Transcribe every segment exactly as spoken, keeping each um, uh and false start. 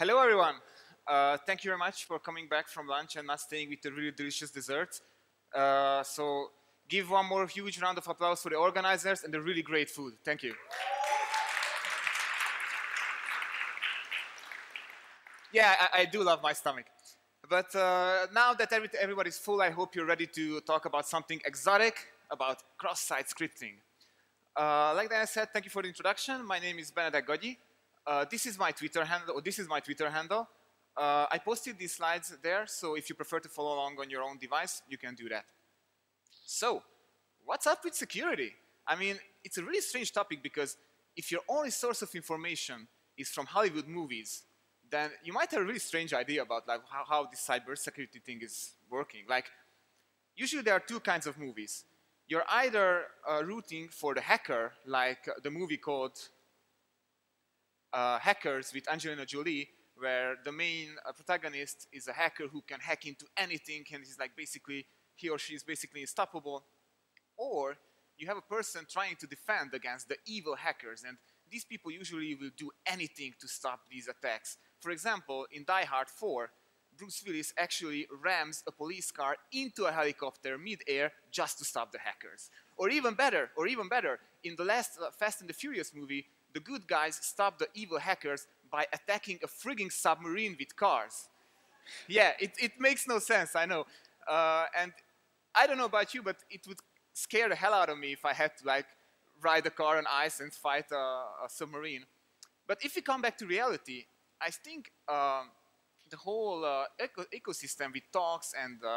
Hello, everyone. Uh, thank you very much for coming back from lunch and not staying with the really delicious dessert. Uh, so give one more huge round of applause for the organizers and the really great food. Thank you. Yeah, I, I do love my stomach. But uh, now that every, everybody's full, I hope you're ready to talk about something exotic, about cross-site scripting. Uh, like I said, thank you for the introduction. My name is Benedek Gagyi. Uh, this is my Twitter handle. Or this is my Twitter handle. Uh, I posted these slides there, so if you prefer to follow along on your own device, you can do that. So, what's up with security? I mean, it's a really strange topic because if your only source of information is from Hollywood movies, then you might have a really strange idea about like, how, how this cybersecurity thing is working. Like, usually there are two kinds of movies. You're either uh, rooting for the hacker, like the movie called uh, Hackers with Angelina Jolie, where the main uh, protagonist is a hacker who can hack into anything, and he's like basically, he or she is basically unstoppable. Or you have a person trying to defend against the evil hackers, and these people usually will do anything to stop these attacks. For example, in Die Hard four, Bruce Willis actually rams a police car into a helicopter mid-air just to stop the hackers. Or even better, or even better, in the last uh, Fast and the Furious movie, the good guys stop the evil hackers by attacking a frigging submarine with cars. Yeah, it, it makes no sense, I know. Uh, and I don't know about you, but it would scare the hell out of me if I had to like ride a car on ice and fight a, a submarine. But if we come back to reality, I think um, the whole uh, eco ecosystem with talks and uh,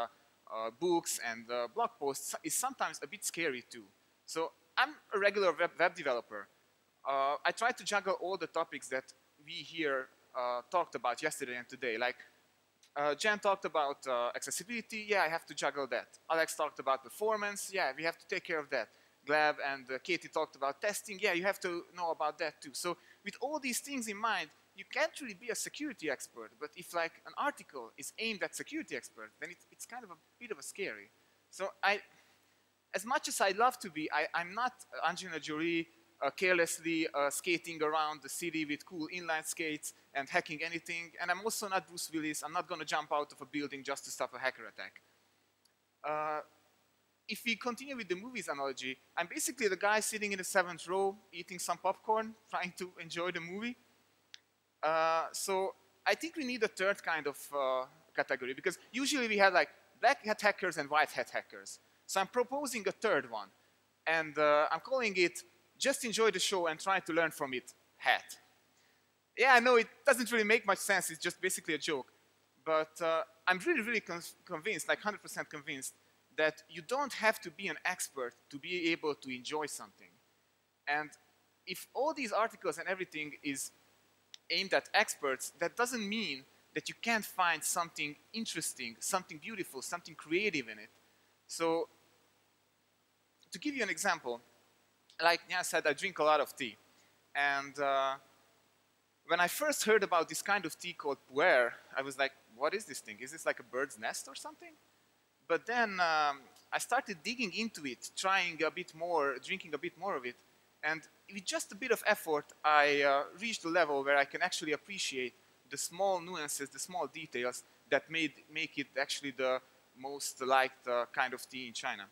uh, books and uh, blog posts is sometimes a bit scary too. So I'm a regular web, web developer. Uh, I try to juggle all the topics that we here uh, talked about yesterday and today. Like uh, Jen talked about uh, accessibility. Yeah, I have to juggle that. Alex talked about performance. Yeah, we have to take care of that. Gleb and uh, Katie talked about testing. Yeah, you have to know about that too. So with all these things in mind, you can't really be a security expert, but if like an article is aimed at security experts, then it, it's kind of a bit of a scary. So I, as much as I love to be, I, I'm not Angelina Jolie uh, carelessly uh, skating around the city with cool inline skates and hacking anything, and I'm also not Bruce Willis. I'm not gonna jump out of a building just to stop a hacker attack. Uh, If we continue with the movies analogy, I'm basically the guy sitting in the seventh row, eating some popcorn, trying to enjoy the movie. Uh, so I think we need a third kind of uh, category, because usually we have like black hat hackers and white hat hackers. So I'm proposing a third one, and uh, I'm calling it "Just enjoy the show and try to learn from it" hat. Yeah, I know it doesn't really make much sense. It's just basically a joke. But uh, I'm really, really convinced, like one hundred percent convinced, that you don't have to be an expert to be able to enjoy something. And if all these articles and everything is aimed at experts, that doesn't mean that you can't find something interesting, something beautiful, something creative in it. So to give you an example, like Nya said, I drink a lot of tea. And uh, when I first heard about this kind of tea called Pu'er, I was like, what is this thing? Is this like a bird's nest or something? But then um, I started digging into it, trying a bit more, drinking a bit more of it. And with just a bit of effort, I uh, reached a level where I can actually appreciate the small nuances, the small details that made, make it actually the most liked uh, kind of tea in China.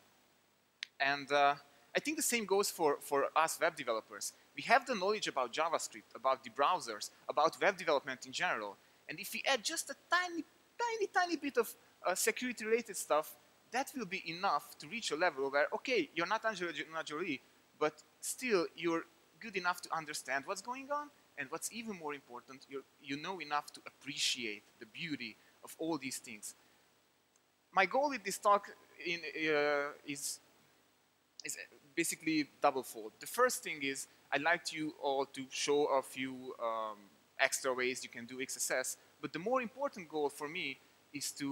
And uh, I think the same goes for, for us web developers. We have the knowledge about JavaScript, about the browsers, about web development in general. And if we add just a tiny, tiny, tiny bit of Uh, security-related stuff, that will be enough to reach a level where, okay, you're not Angelina Jolie, but still you're good enough to understand what's going on, and what's even more important, you're, you know enough to appreciate the beauty of all these things. My goal with this talk in, uh, is, is basically double-fold. The first thing is, I'd like you all to show a few um, extra ways you can do X S S, but the more important goal for me is to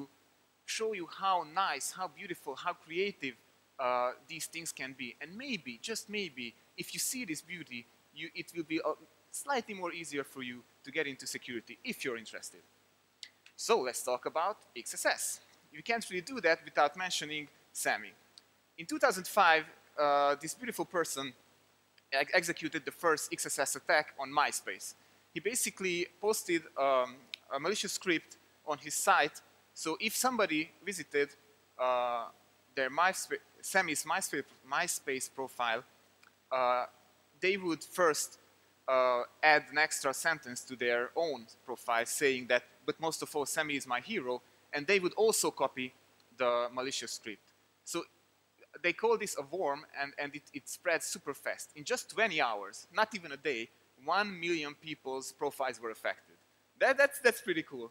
show you how nice, how beautiful, how creative uh, these things can be. And maybe, just maybe, if you see this beauty, you, it will be uh, slightly more easier for you to get into security if you're interested. So let's talk about X S S. You can't really do that without mentioning Sammy. In two thousand five, uh, this beautiful person ex executed the first X S S attack on MySpace. he basically posted um, a malicious script on his site. So if somebody visited uh, their MySpace, Sammy's MySpace, MySpace profile, uh, they would first uh, add an extra sentence to their own profile saying that, but most of all, Sammy is my hero, and they would also copy the malicious script. So they call this a worm, and, and it, it spreads super fast. In just twenty hours, not even a day, one million people's profiles were affected. That, that's, that's pretty cool.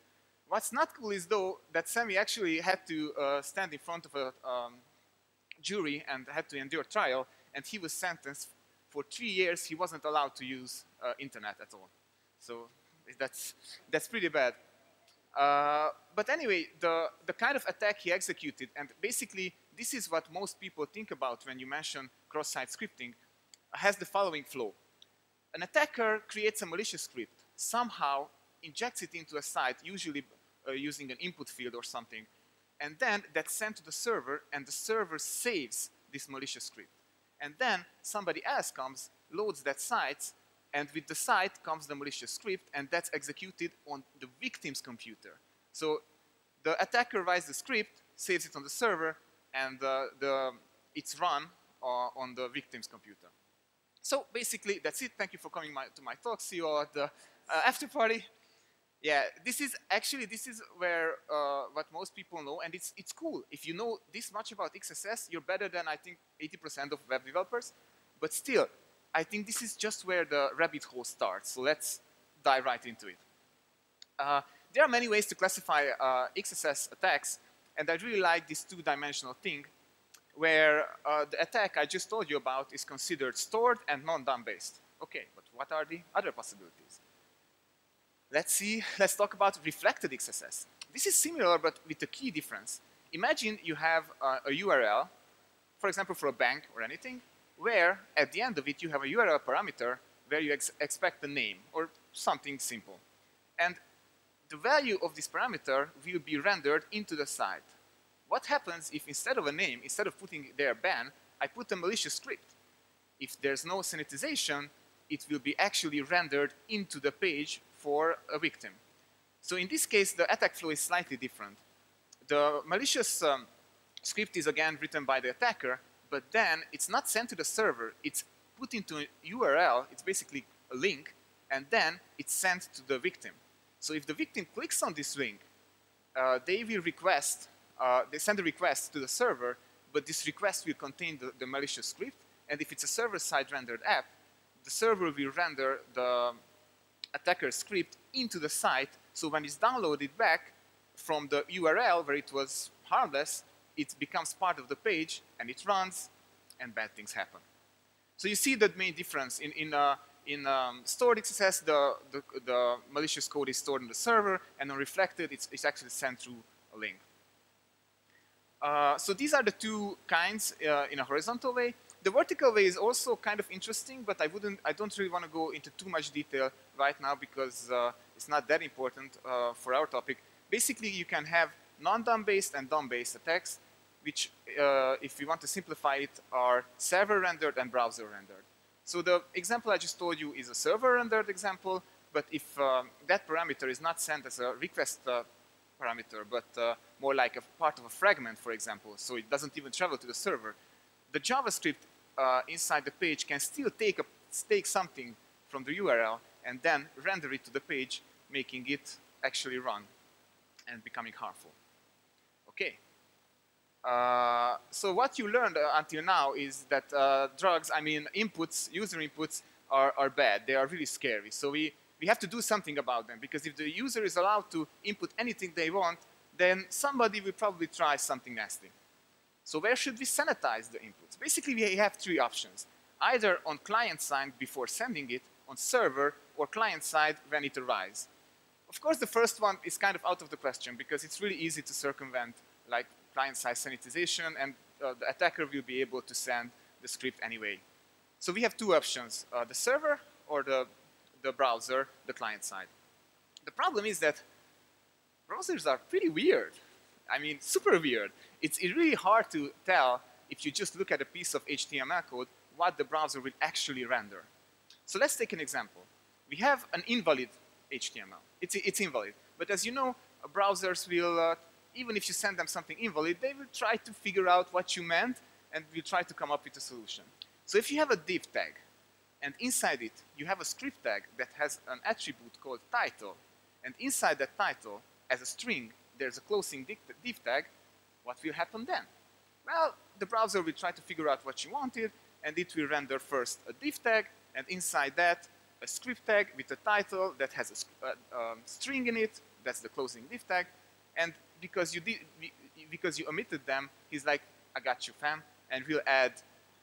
What's not cool is, though, that Sammy actually had to uh, stand in front of a um, jury and had to endure trial, and he was sentenced for three years. He wasn't allowed to use uh, internet at all. So that's, that's pretty bad. Uh, but anyway, the, the kind of attack he executed, and basically this is what most people think about when you mention cross-site scripting, has the following flow. An attacker creates a malicious script, somehow injects it into a site, usually uh, using an input field or something, and then that's sent to the server, and the server saves this malicious script. And then somebody else comes, loads that site, and with the site comes the malicious script, and that's executed on the victim's computer. So the attacker writes the script, saves it on the server, and uh, the, it's run uh, on the victim's computer. So basically, that's it. Thank you for coming my, to my talk. See you all at the uh, after party. Yeah, this is actually, this is where uh, what most people know, and it's, it's cool. If you know this much about X S S, you're better than, I think, eighty percent of web developers. But still, I think this is just where the rabbit hole starts. So let's dive right into it. Uh, there are many ways to classify uh, X S S attacks, and I really like this two-dimensional thing, where uh, the attack I just told you about is considered stored and non-D O M based. Okay, but what are the other possibilities? Let's see, let's talk about reflected X S S. This is similar, but with a key difference. Imagine you have uh, a U R L, for example, for a bank or anything, where at the end of it you have a U R L parameter where you ex expect a name or something simple. And the value of this parameter will be rendered into the site. What happens if instead of a name, instead of putting their ban, I put a malicious script? If there's no sanitization, it will be actually rendered into the page for a victim. So in this case, the attack flow is slightly different. The malicious um, script is again written by the attacker, but then it's not sent to the server. It's put into a U R L, it's basically a link, and then it's sent to the victim. So if the victim clicks on this link, uh, they will request, uh, they send a request to the server, but this request will contain the, the malicious script, and if it's a server-side rendered app, the server will render the attacker script into the site, so when it's downloaded back from the U R L where it was harmless, it becomes part of the page, and it runs, and bad things happen. So you see the main difference. In, in, uh, in um, stored X S S, the, the, the malicious code is stored on the server, and on reflected, it's, it's actually sent through a link. Uh, so these are the two kinds uh, in a horizontal way. The vertical way is also kind of interesting, but I, wouldn't, I don't really want to go into too much detail right now because uh, it's not that important uh, for our topic. Basically, you can have non-D O M based and D O M based attacks, which, uh, if you want to simplify it, are server-rendered and browser-rendered. So the example I just told you is a server-rendered example, but if um, that parameter is not sent as a request uh, parameter, but uh, more like a part of a fragment, for example, so it doesn't even travel to the server, the JavaScript uh, inside the page can still take, a, take something from the U R L and then render it to the page, making it actually run and becoming harmful. Okay. Uh, so what you learned uh, until now is that uh, drugs, I mean inputs, user inputs are, are bad. They are really scary. So we, we have to do something about them, because if the user is allowed to input anything they want, then somebody will probably try something nasty. So where should we sanitize the inputs? Basically, we have three options. Either on client side before sending it, on server, or client side when it arrives. Of course, the first one is kind of out of the question, because it's really easy to circumvent like client-side sanitization, and uh, the attacker will be able to send the script anyway. So we have two options, uh, the server or the, the browser, the client side. The problem is that browsers are pretty weird. I mean, super weird. It's really hard to tell if you just look at a piece of H T M L code what the browser will actually render. So let's take an example. we have an invalid H T M L. It's, it's invalid. But as you know, browsers will, uh, even if you send them something invalid, they will try to figure out what you meant and will try to come up with a solution. So if you have a div tag, and inside it, you have a script tag that has an attribute called title, and inside that title, as a string, there's a closing div tag, what will happen then? Well, the browser will try to figure out what you wanted, and it will render first a div tag, and inside that, a script tag with a title that has a uh, um, string in it, that's the closing div tag, and because you, did, because you omitted them, he's like, I got you, fam, and we'll add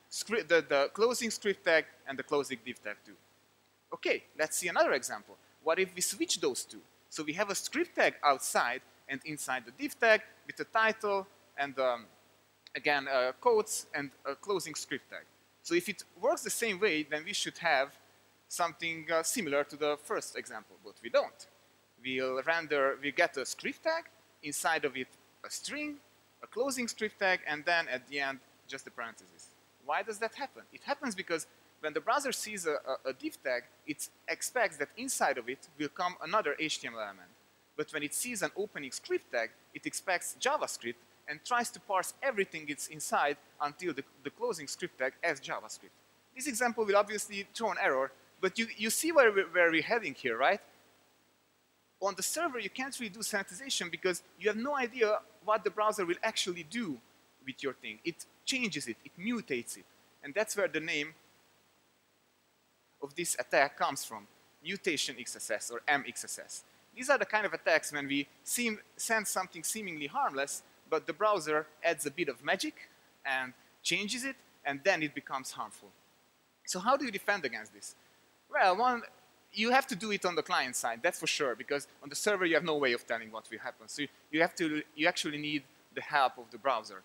script, the, the closing script tag and the closing div tag too. Okay, let's see another example. What if we switch those two? So we have a script tag outside and inside the div tag with a title and, um, again, uh, quotes and a closing script tag. So if it works the same way, then we should have something uh, similar to the first example, but we don't. We'll render, we get a script tag, inside of it a string, a closing script tag, and then at the end, just a parenthesis. Why does that happen? It happens because when the browser sees a, a, a div tag, it expects that inside of it will come another H T M L element. But when it sees an opening script tag, it expects JavaScript and tries to parse everything it's inside until the, the closing script tag as JavaScript. This example will obviously throw an error, but you, you see where, we, where we're heading here, right? On the server, you can't really do sanitization because you have no idea what the browser will actually do with your thing. It changes it, it mutates it. And that's where the name of this attack comes from, mutation X S S or M X S S. These are the kind of attacks when we seem, send something seemingly harmless, but the browser adds a bit of magic and changes it, and then it becomes harmful. So how do you defend against this? Well, one, you have to do it on the client side, that's for sure, because on the server you have no way of telling what will happen. So you, have to, you actually need the help of the browser.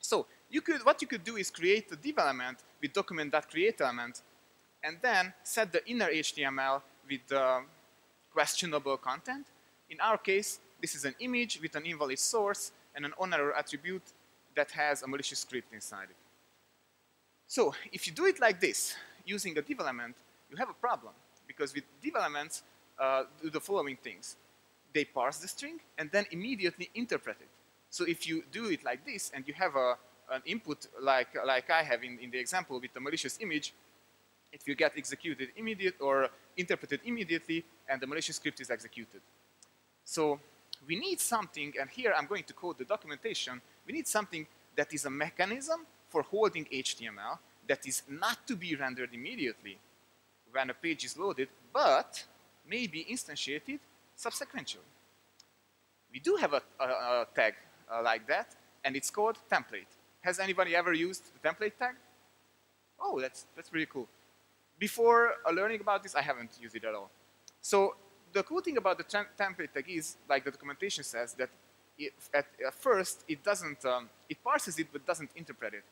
So you could, what you could do is create a div element with document.createElement and then set the inner H T M L with uh, questionable content. In our case, this is an image with an invalid source and an on-error attribute that has a malicious script inside it. So if you do it like this, using a div element, you have a problem. Because with div elements, uh, do the following things. They parse the string and then immediately interpret it. So if you do it like this and you have a, an input like, like I have in, in the example with the malicious image, it will get executed immediately or interpreted immediately and the malicious script is executed. So we need something, and here I'm going to quote the documentation, we need something that is a mechanism for holding H T M L that is not to be rendered immediately when a page is loaded, but may be instantiated subsequently. We do have a, a, a tag Uh, like that, and it's called template. Has anybody ever used the template tag? Oh, that's that's really cool. Before uh, learning about this, I haven't used it at all. So the cool thing about the template tag is, like the documentation says, that it, at, at first it doesn't, um, it parses it but doesn't interpret it.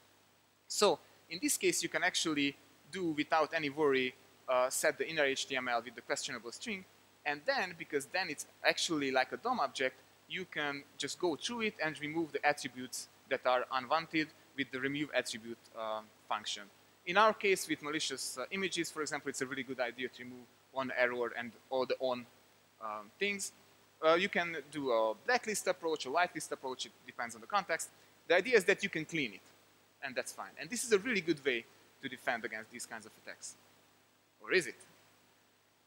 So in this case, you can actually do without any worry uh, set the inner H T M L with the questionable string, and then because then it's actually like a D O M object. You can just go through it and remove the attributes that are unwanted with the remove attribute uh, function. In our case, with malicious uh, images, for example, it's a really good idea to remove on error and all the on um, things. Uh, you can do a blacklist approach, a whitelist approach, it depends on the context. The idea is that you can clean it, and that's fine. And this is a really good way to defend against these kinds of attacks. Or is it?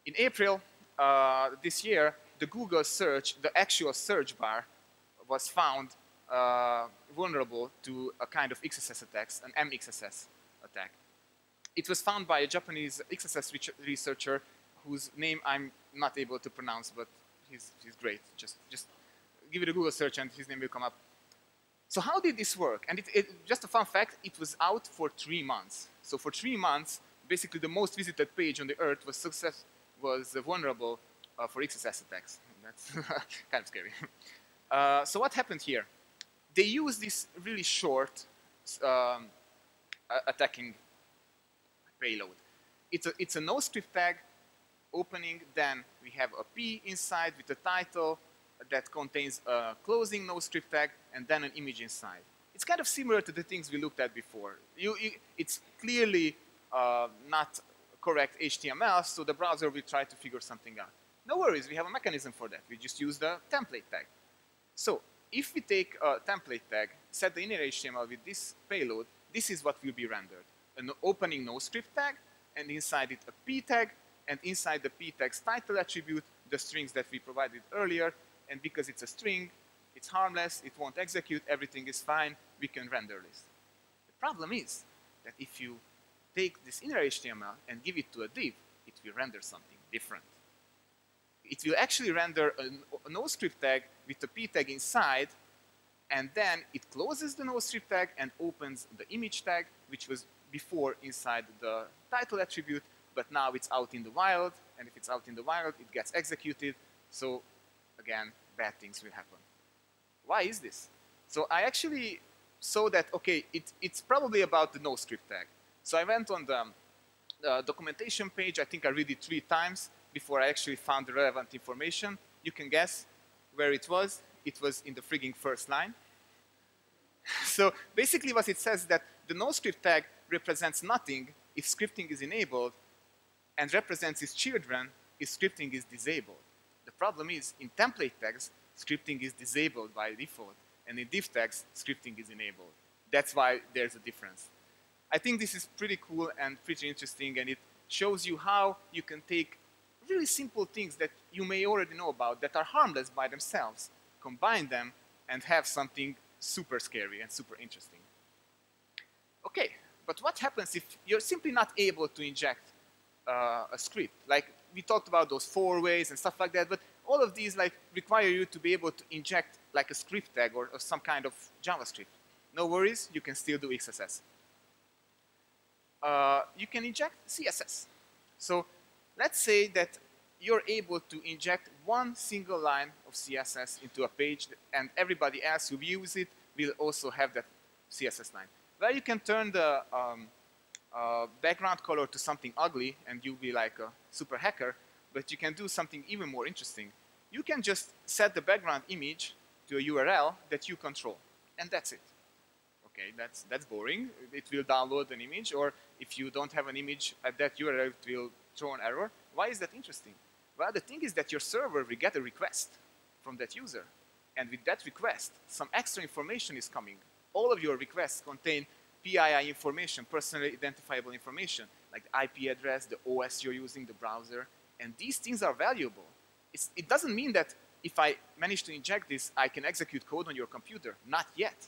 In April uh, this year, the Google search, the actual search bar, was found uh, vulnerable to a kind of X S S attacks, an M X S S attack. It was found by a Japanese X S S researcher whose name I'm not able to pronounce, but he's, he's great. Just, just give it a Google search and his name will come up. So how did this work? And it, it, just a fun fact, it was out for three months. So for three months, basically the most visited page on the earth was, success, was uh, vulnerable Uh, for X S S attacks. That's kind of scary. Uh, so what happened here? They use this really short um, attacking payload. It's a, it's a no-script tag opening, then we have a P inside with a title that contains a closing no-script tag and then an image inside. It's kind of similar to the things we looked at before. You, you, it's clearly uh, not correct H T M L, so the browser will try to figure something out. No worries, we have a mechanism for that. We just use the template tag. So if we take a template tag, set the inner H T M L with this payload, this is what will be rendered. An opening NoScript tag, and inside it a p tag, and inside the p tag's title attribute, the strings that we provided earlier, and because it's a string, it's harmless, it won't execute, everything is fine, we can render this. The problem is that if you take this inner H T M L and give it to a div, it will render something different. It will actually render a NoScript tag with a p tag inside, and then it closes the NoScript tag and opens the image tag, which was before inside the title attribute, but now it's out in the wild, and if it's out in the wild, it gets executed, so again, bad things will happen. Why is this? So I actually saw that, okay, it, it's probably about the NoScript tag. So I went on the uh, documentation page, I think I read it three times before I actually found the relevant information. You can guess where it was. It was in the frigging first line. So basically what it says is that the NoScript tag represents nothing if scripting is enabled, and represents its children if scripting is disabled. The problem is, in template tags, scripting is disabled by default, and in div tags, scripting is enabled. That's why there's a difference. I think this is pretty cool and pretty interesting, and it shows you how you can take really simple things that you may already know about that are harmless by themselves, combine them, and have something super scary and super interesting. Okay, but what happens if you're simply not able to inject uh, a script? Like, we talked about those four ways and stuff like that, but all of these like require you to be able to inject like a script tag or, or some kind of JavaScript. No worries, you can still do X S S. Uh, you can inject C S S. So let's say that you're able to inject one single line of C S S into a page, and everybody else who views it will also have that C S S line. Well, you can turn the um, uh, background color to something ugly, and you'll be like a super hacker, but you can do something even more interesting. You can just set the background image to a U R L that you control, and that's it. Okay, that's, that's boring. It will download an image, or if you don't have an image at that U R L, it will throw an error. Why is that interesting? Well, the thing is that your server will get a request from that user, and with that request, some extra information is coming. All of your requests contain P I I information, personally identifiable information, like the I P address, the O S you're using, the browser, and these things are valuable. It's, it doesn't mean that if I manage to inject this, I can execute code on your computer. Not yet,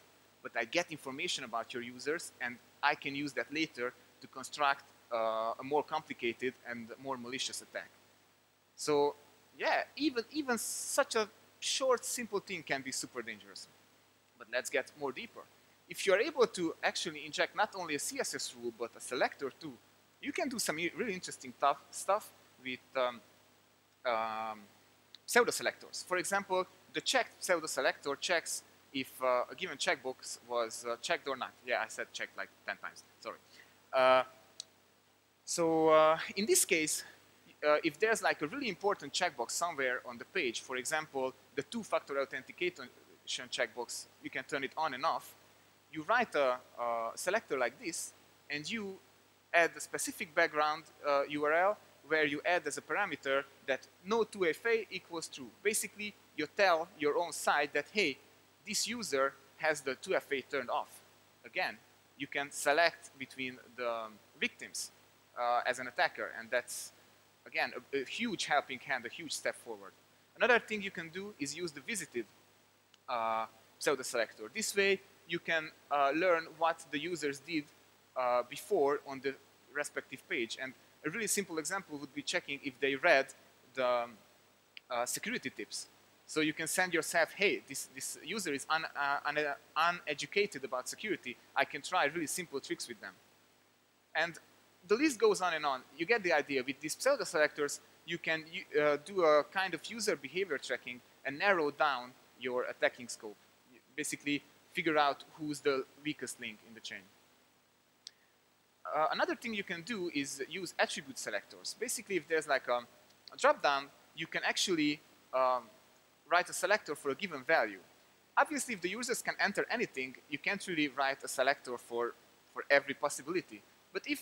but I get information about your users, and I can use that later to construct uh, a more complicated and more malicious attack. So yeah, even, even such a short, simple thing can be super dangerous. But let's get more deeper. If you're able to actually inject not only a C S S rule, but a selector too, you can do some really interesting tough stuff with um, um, pseudo-selectors. For example, the checked pseudo-selector checks if uh, a given checkbox was uh, checked or not. Yeah, I said checked like ten times, sorry. Uh, so uh, in this case, uh, if there's like a really important checkbox somewhere on the page, for example, the two-factor authentication checkbox, you can turn it on and off. You write a, a selector like this, and you add a specific background uh, U R L where you add as a parameter that no two F A equals true. Basically, you tell your own site that, hey, this user has the two F A turned off. Again, you can select between the victims uh, as an attacker, and that's, again, a, a huge helping hand, a huge step forward. Another thing you can do is use the visited Uh, pseudo selector. This way, you can uh, learn what the users did uh, before on the respective page. And a really simple example would be checking if they read the um, uh, security tips. So you can send yourself, hey, this, this user is un, uh, un, uh, uneducated about security. I can try really simple tricks with them. And the list goes on and on. You get the idea. With these pseudo selectors, you can uh, do a kind of user behavior tracking and narrow down your attacking scope. You basically figure out who's the weakest link in the chain. Uh, another thing you can do is use attribute selectors. Basically, if there's like a, a drop-down, you can actually um, write a selector for a given value. Obviously, if the users can enter anything, you can't really write a selector for, for every possibility. But if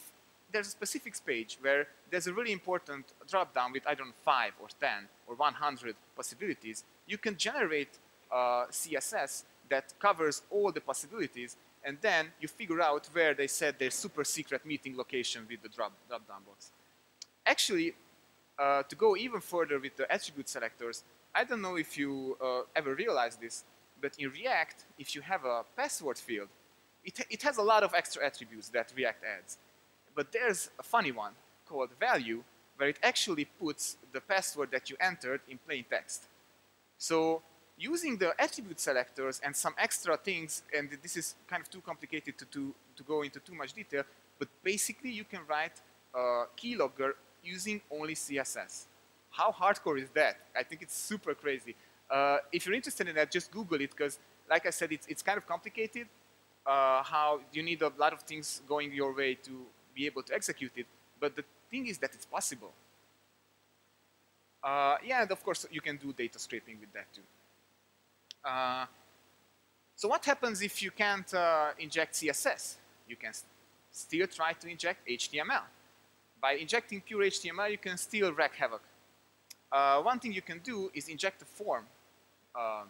there's a specifics page where there's a really important drop-down with, I don't know, five or ten or one hundred possibilities. You can generate uh, C S S that covers all the possibilities, and then you figure out where they set their super secret meeting location with the drop, drop-down box. Actually, uh, to go even further with the attribute selectors, I don't know if you uh, ever realized this, but in React, if you have a password field, it, it has a lot of extra attributes that React adds. But there's a funny one called value, where it actually puts the password that you entered in plain text. So using the attribute selectors and some extra things, and this is kind of too complicated to, to, to go into too much detail, but basically you can write a keylogger using only C S S. How hardcore is that? I think it's super crazy. Uh, if you're interested in that, just Google it, because like I said, it's, it's kind of complicated, uh, how you need a lot of things going your way to be able to execute it, but the thing is that it's possible. Uh, yeah, and of course you can do data scraping with that too. Uh, so what happens if you can't uh, inject C S S? You can st still try to inject H T M L. By injecting pure H T M L, you can still wreak havoc. Uh, one thing you can do is inject a form, um,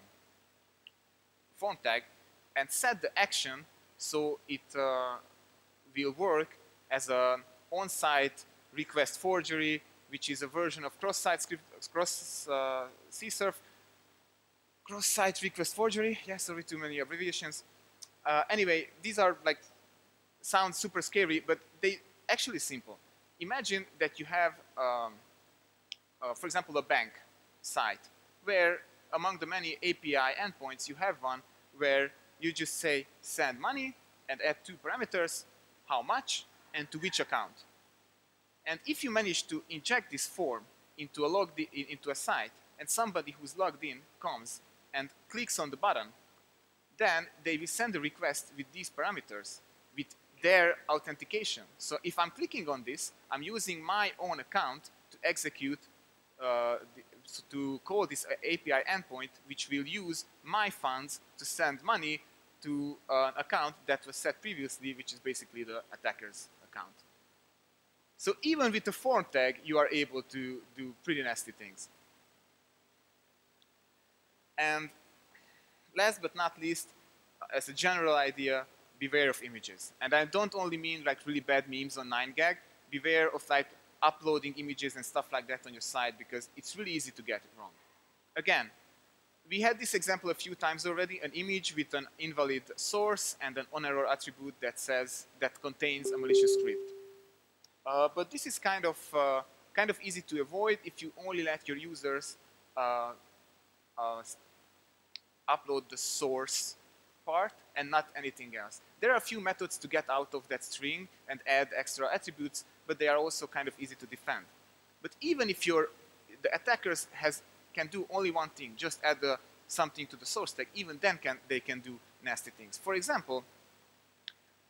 form tag, and set the action so it uh, will work as an on-site request forgery, which is a version of cross-site script, cross uh, C S R F, cross-site request forgery. Yeah, sorry, too many abbreviations. Uh, anyway, these are like, sound super scary, but they actually simple. Imagine that you have, um, uh, for example, a bank site where among the many A P I endpoints, you have one where you just say send money and add two parameters, how much, and to which account. And if you manage to inject this form into a logged in, into a site, and somebody who's logged in comes and clicks on the button, then they will send a request with these parameters, with their authentication. So if I'm clicking on this, I'm using my own account to execute, uh, the, to call this A P I endpoint, which will use my funds to send money to an account that was set previously, which is basically the attacker's account. So even with the form tag, you are able to do pretty nasty things. And last but not least, as a general idea, beware of images. And I don't only mean like really bad memes on nine gag. Beware of like uploading images and stuff like that on your site, because it's really easy to get it wrong. Again, we had this example a few times already, an image with an invalid source and an on-error attribute that says, that contains a malicious script. Uh, but this is kind of, uh, kind of easy to avoid if you only let your users uh, Uh, upload the source part and not anything else. There are a few methods to get out of that string and add extra attributes, but they are also kind of easy to defend. But even if you're, the attackers has, can do only one thing, just add the, something to the source tag, even then can, they can do nasty things. For example,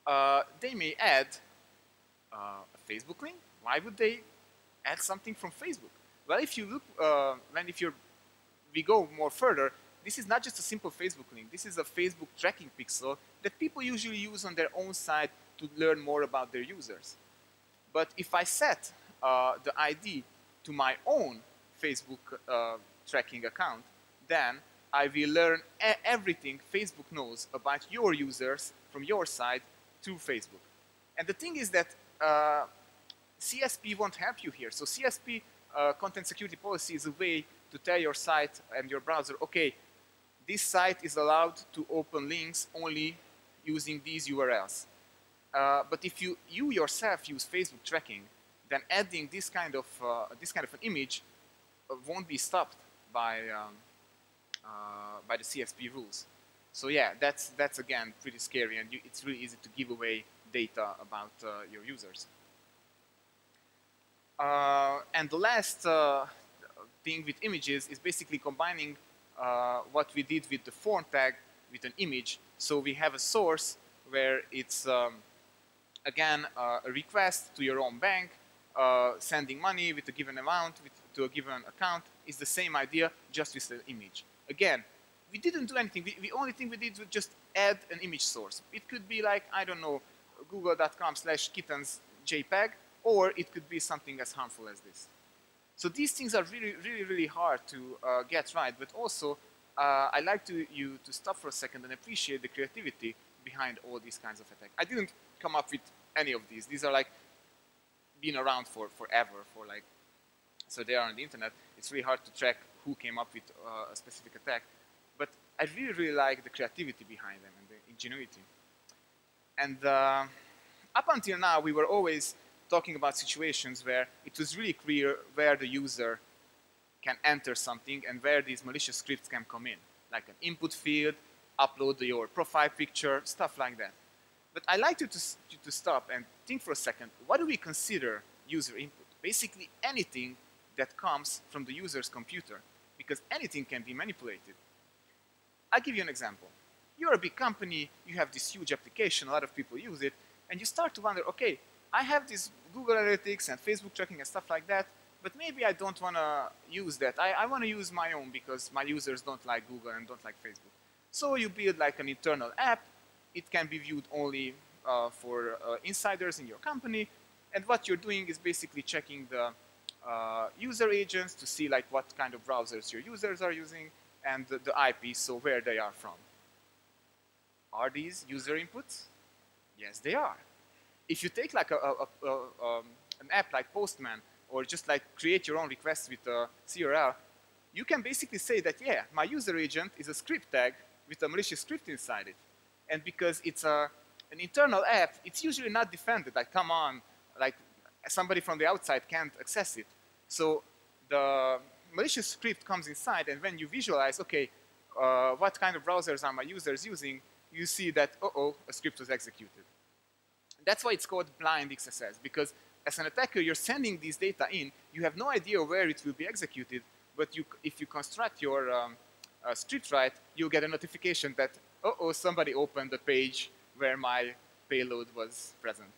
uh, they may add uh, a Facebook link. Why would they add something from Facebook? Well, if you look, uh, when if you're we go more further, this is not just a simple Facebook link. This is a Facebook tracking pixel that people usually use on their own site to learn more about their users. But if I set uh, the I D to my own Facebook uh, tracking account, then I will learn everything Facebook knows about your users from your site through Facebook. And the thing is that uh, C S P won't help you here. So C S P, uh, Content Security Policy, is a way to tell your site and your browser, okay, this site is allowed to open links only using these U R Ls. Uh, but if you, you yourself use Facebook tracking, then adding this kind of, uh, this kind of an image won't be stopped by, um, uh, by the C S P rules. So yeah, that's, that's again pretty scary, and you, it's really easy to give away data about uh, your users. Uh, and the last uh, thing with images is basically combining uh, what we did with the form tag with an image. So we have a source where it's, um, again, uh, a request to your own bank, uh, sending money with a given amount with, to a given account. It's the same idea, just with an image. Again, we didn't do anything. We, the only thing we did was just add an image source. It could be like, I don't know, google dot com slash kittens JPEG, or it could be something as harmful as this. So these things are really, really, really hard to uh, get right, but also uh, I like to, you to stop for a second and appreciate the creativity behind all these kinds of attacks. I didn't come up with any of these. These are like been around for forever, for like, so they are on the internet. It's really hard to track who came up with uh, a specific attack, but I really, really like the creativity behind them and the ingenuity. And uh, up until now, we were always talking about situations where it was really clear where the user can enter something and where these malicious scripts can come in, like an input field, upload your profile picture, stuff like that. But I'd like you to, to stop and think for a second, what do we consider user input? Basically anything that comes from the user's computer, because anything can be manipulated. I'll give you an example. You're a big company, you have this huge application, a lot of people use it, and you start to wonder, okay, I have this Google Analytics and Facebook tracking and stuff like that, but maybe I don't want to use that. I, I want to use my own because my users don't like Google and don't like Facebook. So you build like an internal app. It can be viewed only uh, for uh, insiders in your company. And what you're doing is basically checking the uh, user agents to see like what kind of browsers your users are using and the, the I P, so where they are from. Are these user inputs? Yes, they are. If you take like a, a, a, a, um, an app like Postman, or just like create your own request with a C R L, you can basically say that, yeah, my user agent is a script tag with a malicious script inside it. And because it's a, an internal app, it's usually not defended. Like, come on, like somebody from the outside can't access it. So the malicious script comes inside, and when you visualize, okay, uh, what kind of browsers are my users using, you see that, uh-oh, a script was executed. That's why it's called blind X S S, because as an attacker, you're sending these data in. You have no idea where it will be executed, but you, if you construct your um, uh, script right, you'll get a notification that, uh-oh, somebody opened the page where my payload was present.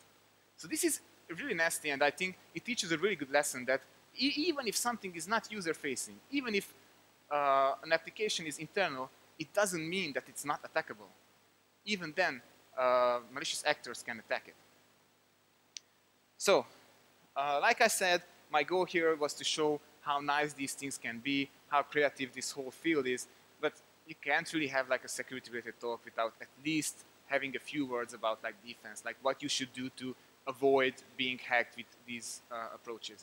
So this is really nasty, and I think it teaches a really good lesson that e even if something is not user-facing, even if uh, an application is internal, it doesn't mean that it's not attackable. Even then, Uh, malicious actors can attack it. So, uh, like I said, my goal here was to show how nice these things can be, how creative this whole field is, but you can't really have like a security-related talk without at least having a few words about like defense, like what you should do to avoid being hacked with these uh, approaches.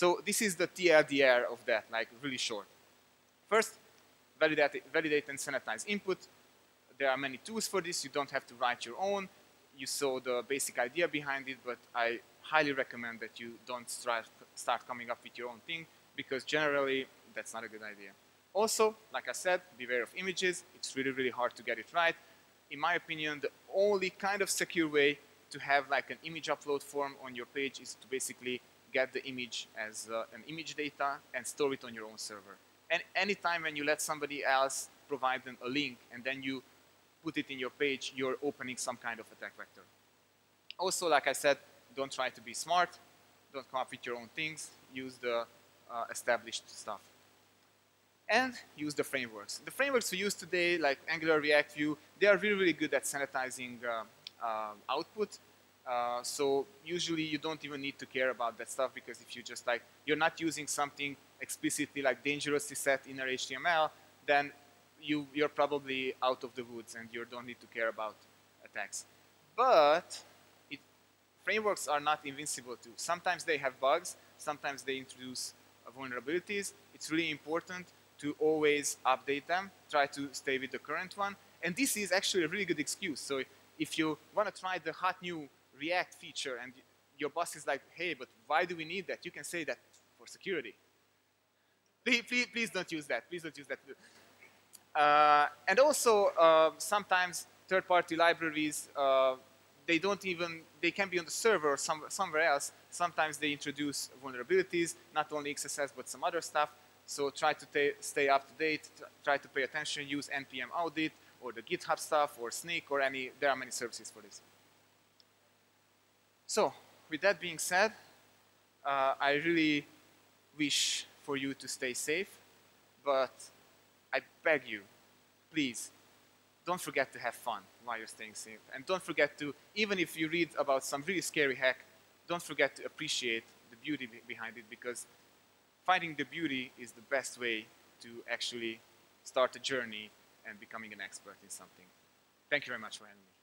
So this is the T L D R of that, like really short. First, validate, validate and sanitize input. There are many tools for this. You don't have to write your own. You saw the basic idea behind it, but I highly recommend that you don't start coming up with your own thing, because generally that's not a good idea. Also, like I said, beware of images. It's really, really hard to get it right. In my opinion, the only kind of secure way to have like an image upload form on your page is to basically get the image as uh, an image data and store it on your own server. And anytime when you let somebody else provide them a link and then you put it in your page, you're opening some kind of attack vector. Also, like I said, don't try to be smart. Don't come up with your own things. Use the uh, established stuff. And use the frameworks. The frameworks we use today, like Angular, React, Vue, they are really, really good at sanitizing uh, uh, output. Uh, so usually you don't even need to care about that stuff, because if you just like, you're not using something explicitly like dangerously set inner H T M L, then You, you're probably out of the woods and you don't need to care about attacks. But it, frameworks are not invincible too. Sometimes they have bugs, sometimes they introduce uh, vulnerabilities. It's really important to always update them, try to stay with the current one. And this is actually a really good excuse. So if, if you want to try the hot new React feature and your boss is like, hey, but why do we need that? You can say that for security. Please, please, please don't use that. Please don't use that. Uh, and also, uh, sometimes third-party libraries, uh, they don't even, they can be on the server or some, somewhere else. Sometimes they introduce vulnerabilities, not only X S S, but some other stuff. So try to stay up to date, try to pay attention, use N P M Audit, or the GitHub stuff, or Snyk, or any, there are many services for this. So, with that being said, uh, I really wish for you to stay safe, but I beg you, please, don't forget to have fun while you're staying safe. And don't forget to, even if you read about some really scary hack, don't forget to appreciate the beauty behind it, because finding the beauty is the best way to actually start a journey and becoming an expert in something. Thank you very much for having me.